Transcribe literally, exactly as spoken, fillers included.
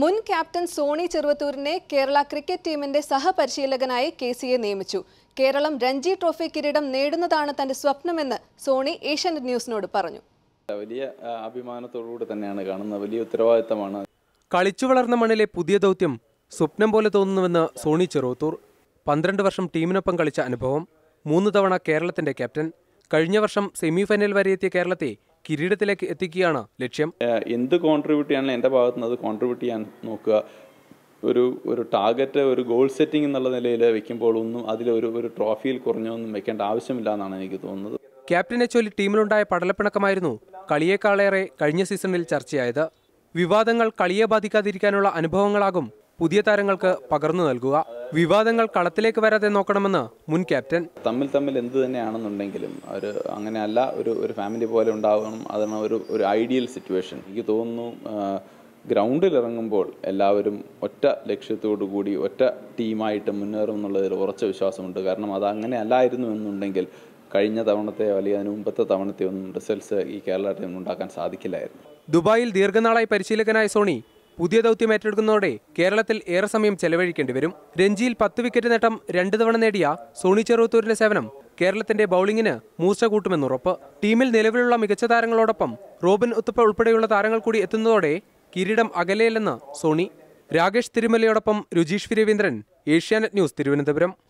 മുൻ ക്യാപ്റ്റൻ സോണി ചെറുവത്തൂരിനെ കേരള ക്രിക്കറ്റ് ടീമിന്റെ സഹപരിശീലകനായി കെ സിയെ നിയമിച്ചു. കേരളം രഞ്ജി ട്രോഫി കിരീടം നേടുന്നതാണ് തന്റെ സ്വപ്നമെന്ന് സോണി ഏഷ്യാനെറ്റ് ന്യൂസിനോട് പറഞ്ഞു. വലിയ അഭിമാനത്തോടുകൂടി തന്നെയാണ് കാണുന്നത്, വലിയ ഉത്തരവാദിത്തമാണ്. കളിച്ചു വളർന്ന മണ്ണിലെ പുതിയ ദൗത്യം സ്വപ്നം പോലെ തോന്നുന്നുവെന്ന് സോണി ചെറുവത്തൂർ. പന്ത്രണ്ട് വർഷം ടീമിനൊപ്പം കളിച്ച അനുഭവം, മൂന്ന് തവണ കേരളത്തിന്റെ ക്യാപ്റ്റൻ, കഴിഞ്ഞ വർഷം സെമിഫൈനൽ വരെ എത്തിയ കേരളത്തെ കിരീടത്തിലേക്ക് എത്തിക്കുകയാണ് ലക്ഷ്യം. എന്ത് കോൺട്രിബ്യൂട്ട് ചെയ്യാനും എൻ്റെ ഭാഗത്തു നിന്ന് അത് കോൺട്രിബ്യൂട്ട് ചെയ്യാൻ നോക്കുക. ഒരു ഒരു ടാർഗറ്റ്, ഒരു ഗോൾ സെറ്റിംഗ് എന്നുള്ള നിലയിൽ വെക്കുമ്പോൾ ഒന്നും അതിലൊരു ഒരു ട്രോഫിയിൽ കുറഞ്ഞൊന്നും വെക്കേണ്ട ആവശ്യമില്ല എന്നാണ് എനിക്ക് തോന്നുന്നത്. ക്യാപ്റ്റനെ ചൊല്ലി ടീമിലുണ്ടായ പടലപ്പിണക്കമായിരുന്നു കളിയേക്കാളേറെ കഴിഞ്ഞ സീസണിൽ ചർച്ചയായത്. വിവാദങ്ങൾ കളിയെ ബാധിക്കാതിരിക്കാനുള്ള അനുഭവങ്ങളാകും പുതിയ താരങ്ങൾക്ക് പകർന്നു നൽകുക. വിവാദങ്ങൾ കളത്തിലേക്ക് വരാതെ നോക്കണമെന്ന് മുൻ ക്യാപ്റ്റൻ. തമ്മിൽ തമ്മിൽ എന്ത് തന്നെയാണെന്നുണ്ടെങ്കിലും ഒരു അങ്ങനെയല്ല, ഒരു ഒരു ഫാമിലി പോലെ ഉണ്ടാവണം. അതാണ് ഒരു ഒരു ഐഡിയൽ സിറ്റുവേഷൻ. എനിക്ക് തോന്നുന്നു ഗ്രൗണ്ടിൽ ഇറങ്ങുമ്പോൾ എല്ലാവരും ഒറ്റ ലക്ഷ്യത്തോടു കൂടി ഒറ്റ ടീമായിട്ട് മുന്നേറും എന്നുള്ളതിൽ ഉറച്ച വിശ്വാസമുണ്ട്. കാരണം അത് അങ്ങനെ അല്ലായിരുന്നു എന്നുണ്ടെങ്കിൽ കഴിഞ്ഞ തവണത്തെയോ അല്ലെങ്കിൽ അതിന് മുമ്പത്തെ തവണത്തെയോ ഒന്നും റിസൾട്ട്സ് ഈ കേരള ടീമിന് ഉണ്ടാക്കാൻ സാധിക്കില്ലായിരുന്നു. ദുബായിൽ ദീർഘനാളായി പരിശീലകനായ സോണി പുതിയ ദൗത്യം ഏറ്റെടുക്കുന്നതോടെ കേരളത്തിൽ ഏറെ സമയം ചെലവഴിക്കേണ്ടി വരും. രഞ്ജിയിൽ പത്ത് വിക്കറ്റ് നേട്ടം രണ്ടു തവണ നേടിയ സോണി ചെറുവത്തൂരിന്റെ സേവനം കേരളത്തിന്റെ ബൌളിംഗിന് മൂർച്ച കൂട്ടുമെന്നുറപ്പ്. ടീമിൽ നിലവിലുള്ള മികച്ച താരങ്ങളോടൊപ്പം റോബിൻ ഉത്തപ്പ ഉൾപ്പെടെയുള്ള താരങ്ങൾ കൂടി എത്തുന്നതോടെ കിരീടം അകലെയല്ലെന്ന് സോണി. രാകേഷ് തിരുമലയോടൊപ്പം രുജീഷ് രവീന്ദ്രൻ, ഏഷ്യാനെറ്റ് ന്യൂസ്, തിരുവനന്തപുരം.